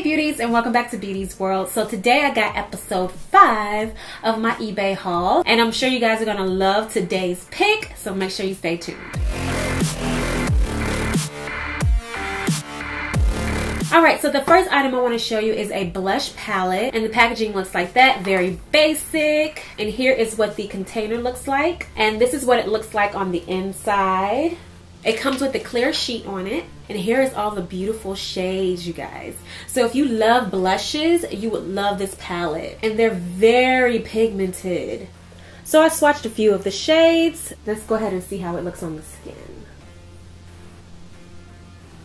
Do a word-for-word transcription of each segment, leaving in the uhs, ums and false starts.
Hey beauties, and welcome back to Beauty's World. So today I got episode five of my eBay haul, and I'm sure you guys are gonna love today's pick, so make sure you stay tuned. Alright, so the first item I want to show you is a blush palette, and the packaging looks like that, very basic. And here is what the container looks like, and this is what it looks like on the inside. It comes with a clear sheet on it, and here is all the beautiful shades, you guys. So if you love blushes, you would love this palette, and they're very pigmented. So I swatched a few of the shades. Let's go ahead and see how it looks on the skin.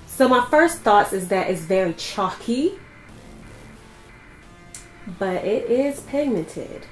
So my first thoughts is that it's very chalky, but it is pigmented.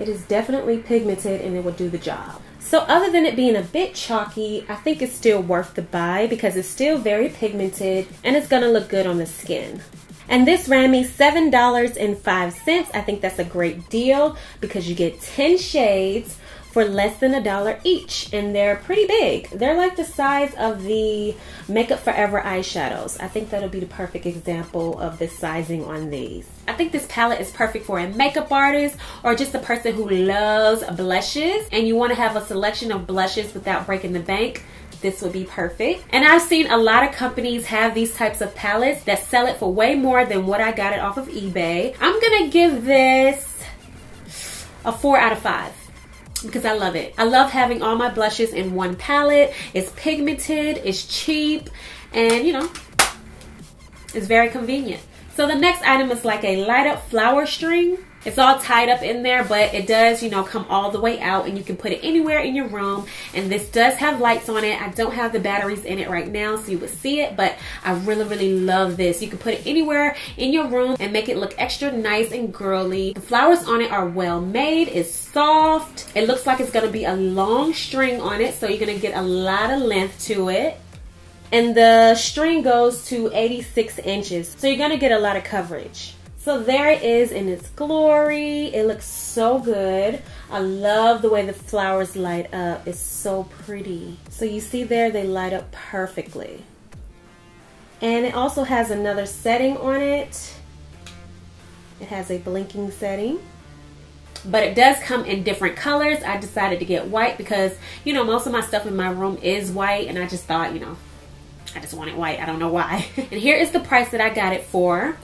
It is definitely pigmented, and it will do the job. So other than it being a bit chalky, I think it's still worth the buy because it's still very pigmented and it's gonna look good on the skin. And this ran me seven dollars and five cents. I think that's a great deal because you get ten shades for less than a dollar each, and they're pretty big. They're like the size of the Makeup Forever eyeshadows. I think that'll be the perfect example of the sizing on these. I think this palette is perfect for a makeup artist or just a person who loves blushes and you want to have a selection of blushes without breaking the bank. This would be perfect. And I've seen a lot of companies have these types of palettes that sell it for way more than what I got it off of eBay. I'm gonna give this a four out of five. Because I love it. I love having all my blushes in one palette. It's pigmented, it's cheap, and you know, it's very convenient. So the next item is like a light up flower string. It's all tied up in there, but it does, you know, come all the way out, and you can put it anywhere in your room. And this does have lights on it. I don't have the batteries in it right now, so you would see it, but I really, really love this. You can put it anywhere in your room and make it look extra nice and girly. The flowers on it are well made. It's soft. It looks like it's going to be a long string on it, so you're going to get a lot of length to it. And the string goes to eighty-six inches, so you're going to get a lot of coverage. So there it is in its glory. It looks so good. I love the way the flowers light up. It's so pretty. So you see there, they light up perfectly. And it also has another setting on it. It has a blinking setting. But it does come in different colors. I decided to get white because, you know, most of my stuff in my room is white, and I just thought, you know, I just want it white. I don't know why. And here is the price that I got it for.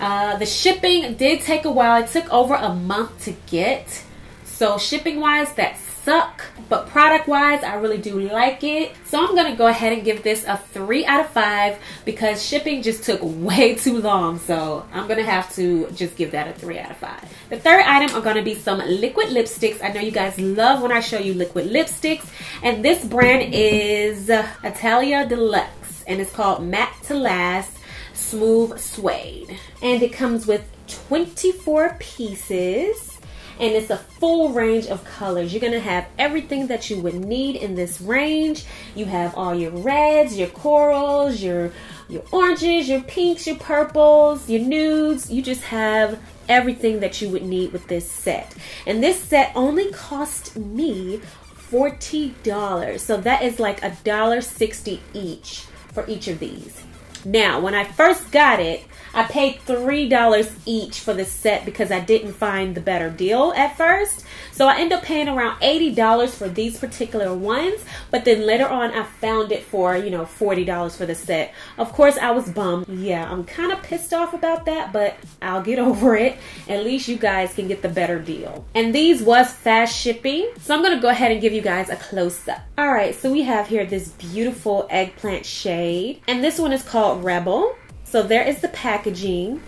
Uh, the shipping did take a while. It took over a month to get. So shipping wise, that suck. But product wise, I really do like it. So I'm going to go ahead and give this a three out of five because shipping just took way too long. So I'm going to have to just give that a three out of five. The third item are going to be some liquid lipsticks. I know you guys love when I show you liquid lipsticks. And this brand is Italia Deluxe, and it's called Matte to Last Smooth Suede, and it comes with twenty-four pieces, and it's a full range of colors. You're gonna have everything that you would need in this range. You have all your reds, your corals, your your oranges, your pinks, your purples, your nudes. You just have everything that you would need with this set, and this set only cost me forty dollars, so that is like a dollar sixty each for each of these. Now, when I first got it, I paid three dollars each for the set because I didn't find the better deal at first. So I ended up paying around eighty dollars for these particular ones. But then later on, I found it for, you know, forty dollars for the set. Of course, I was bummed. Yeah, I'm kind of pissed off about that, but I'll get over it. At least you guys can get the better deal. And these was fast shipping. So I'm going to go ahead and give you guys a close-up. All right, so we have here this beautiful eggplant shade. And this one is called Rebel. So there is the packaging.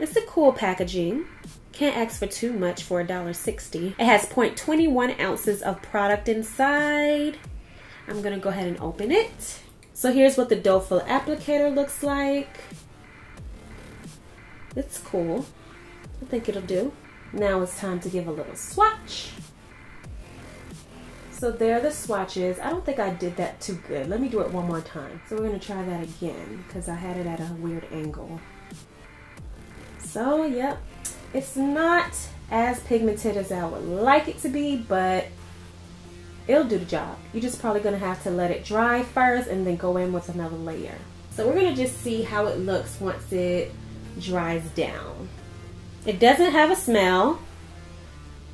It's a cool packaging. Can't ask for too much for a dollar sixty. It has zero point two one ounces of product inside. I'm gonna go ahead and open it. So here's what the doe foot applicator looks like. It's cool. I think it'll do. Now it's time to give a little swatch. So there are the swatches. I don't think I did that too good. Let me do it one more time. So we're gonna try that again because I had it at a weird angle. So yep, it's not as pigmented as I would like it to be, but it'll do the job. You're just probably gonna have to let it dry first and then go in with another layer. So we're going to just see how it looks once it dries down. It doesn't have a smell,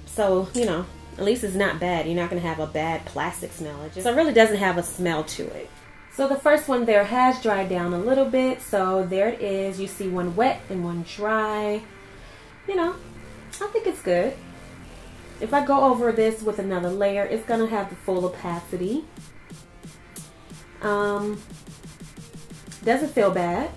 so, you know, at least it's not bad. You're not going to have a bad plastic smell. It just, so it really doesn't have a smell to it. So the first one there has dried down a little bit. So there it is. You see one wet and one dry. You know, I think it's good. If I go over this with another layer, it's going to have the full opacity. Um, doesn't feel bad.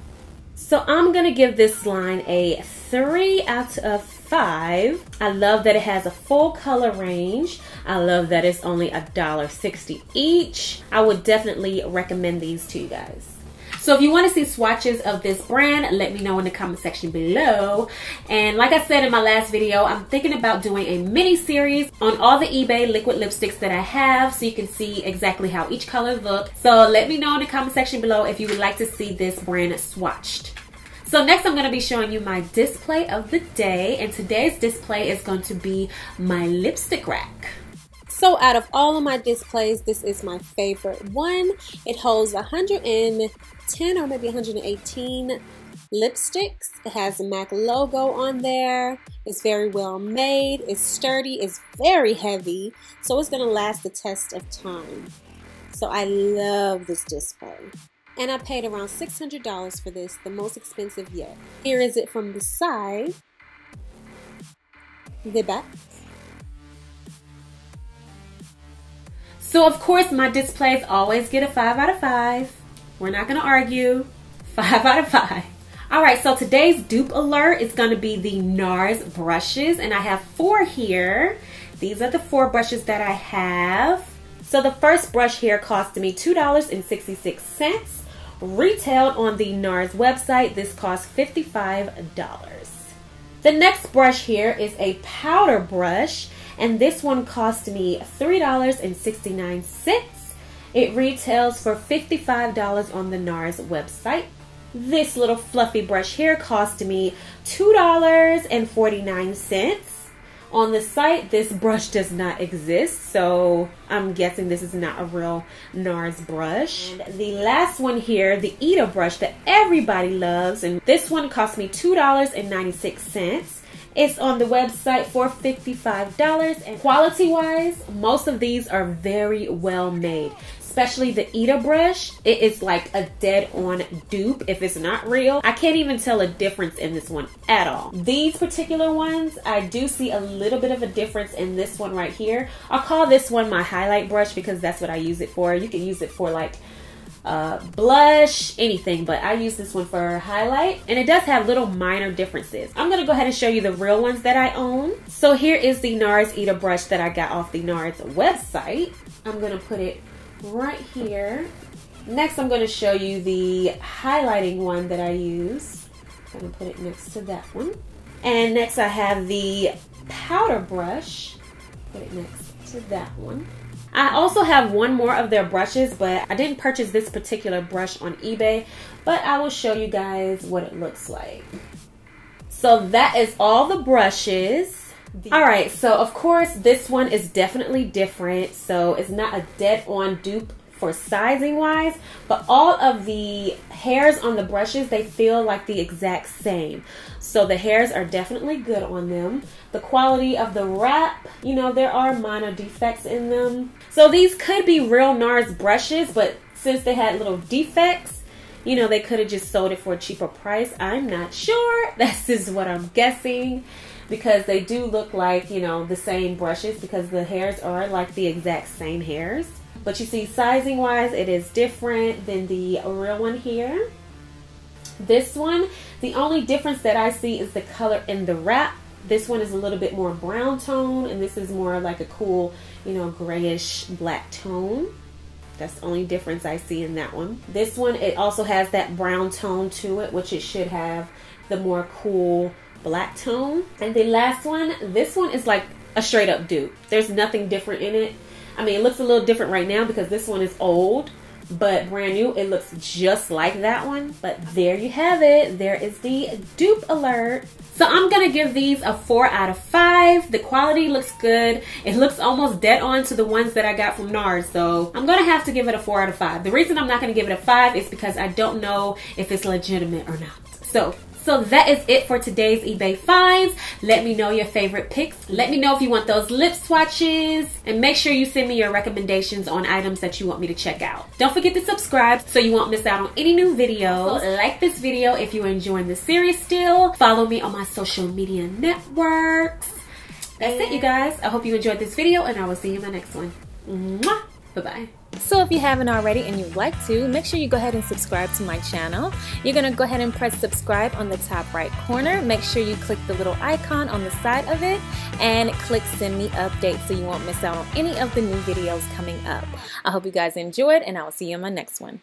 So I'm going to give this line a three out of five. I love that it has a full color range. I love that it's only a dollar sixty each. I would definitely recommend these to you guys. So if you want to see swatches of this brand, let me know in the comment section below. And like I said in my last video, I'm thinking about doing a mini series on all the eBay liquid lipsticks that I have, so you can see exactly how each color looks. So let me know in the comment section below if you would like to see this brand swatched. So next I'm going to be showing you my display of the day, and today's display is going to be my lipstick rack. So out of all of my displays, this is my favorite one. It holds one hundred ten or maybe one hundred eighteen lipsticks. It has the MAC logo on there. It's very well made. It's sturdy. It's very heavy. So it's going to last the test of time. So I love this display. And I paid around six hundred dollars for this, the most expensive yet. Here is it from the side, the back. So of course my displays always get a five out of five. We're not going to argue. five out of five. Alright, so today's dupe alert is going to be the NARS brushes, and I have four here. These are the four brushes that I have. So the first brush here cost me two dollars and sixty-six cents. Retailed on the NARS website, this cost fifty-five dollars. The next brush here is a powder brush, and this one cost me three dollars and sixty-nine cents. It retails for fifty-five dollars on the NARS website. This little fluffy brush here cost me two dollars and forty-nine cents. On the site, this brush does not exist, so I'm guessing this is not a real NARS brush. And the last one here, the Ita brush that everybody loves, and this one cost me two dollars and ninety-six cents. It's on the website for fifty-five dollars, and quality-wise, most of these are very well made, especially the Ita brush. It is like a dead-on dupe if it's not real. I can't even tell a difference in this one at all. These particular ones, I do see a little bit of a difference in this one right here. I'll call this one my highlight brush because that's what I use it for. You can use it for like Uh, blush, anything, but I use this one for highlight, and it does have little minor differences. I'm gonna go ahead and show you the real ones that I own. So here is the NARS Ita brush that I got off the NARS website. I'm gonna put it right here. Next I'm gonna show you the highlighting one that I use. I'm gonna put it next to that one. And next I have the powder brush. Put it next to that one. I also have one more of their brushes, but I didn't purchase this particular brush on eBay, but I will show you guys what it looks like. So that is all the brushes. Alright, so of course this one is definitely different, so it's not a dead-on dupe for sizing wise, but all of the hairs on the brushes, they feel like the exact same. So the hairs are definitely good on them. The quality of the wrap, you know, there are minor defects in them. So these could be real NARS brushes, but since they had little defects, you know, they could have just sold it for a cheaper price. I'm not sure. That's just what I'm guessing, because they do look like, you know, the same brushes because the hairs are like the exact same hairs. But you see, sizing wise, it is different than the real one here. This one, the only difference that I see is the color in the wrap. This one is a little bit more brown tone, and this is more like a cool, you know, grayish black tone. That's the only difference I see in that one. This one, it also has that brown tone to it, which it should have the more cool black tone. And the last one, this one is like a straight up dupe. There's nothing different in it. I mean, it looks a little different right now because this one is old, but brand new. It looks just like that one. But there you have it. There is the dupe alert. So I'm gonna give these a four out of five. The quality looks good. It looks almost dead on to the ones that I got from NARS. So I'm gonna have to give it a four out of five. The reason I'm not gonna give it a five is because I don't know if it's legitimate or not. So. So that is it for today's eBay finds. Let me know your favorite picks. Let me know if you want those lip swatches. And make sure you send me your recommendations on items that you want me to check out. Don't forget to subscribe so you won't miss out on any new videos. So like this video if you're enjoying the series still. Follow me on my social media networks. That's it, you guys. I hope you enjoyed this video and I will see you in my next one. Mwah! Bye-bye. So if you haven't already and you'd like to, make sure you go ahead and subscribe to my channel. You're going to go ahead and press subscribe on the top right corner. Make sure you click the little icon on the side of it and click send me updates so you won't miss out on any of the new videos coming up. I hope you guys enjoyed and I will see you in my next one.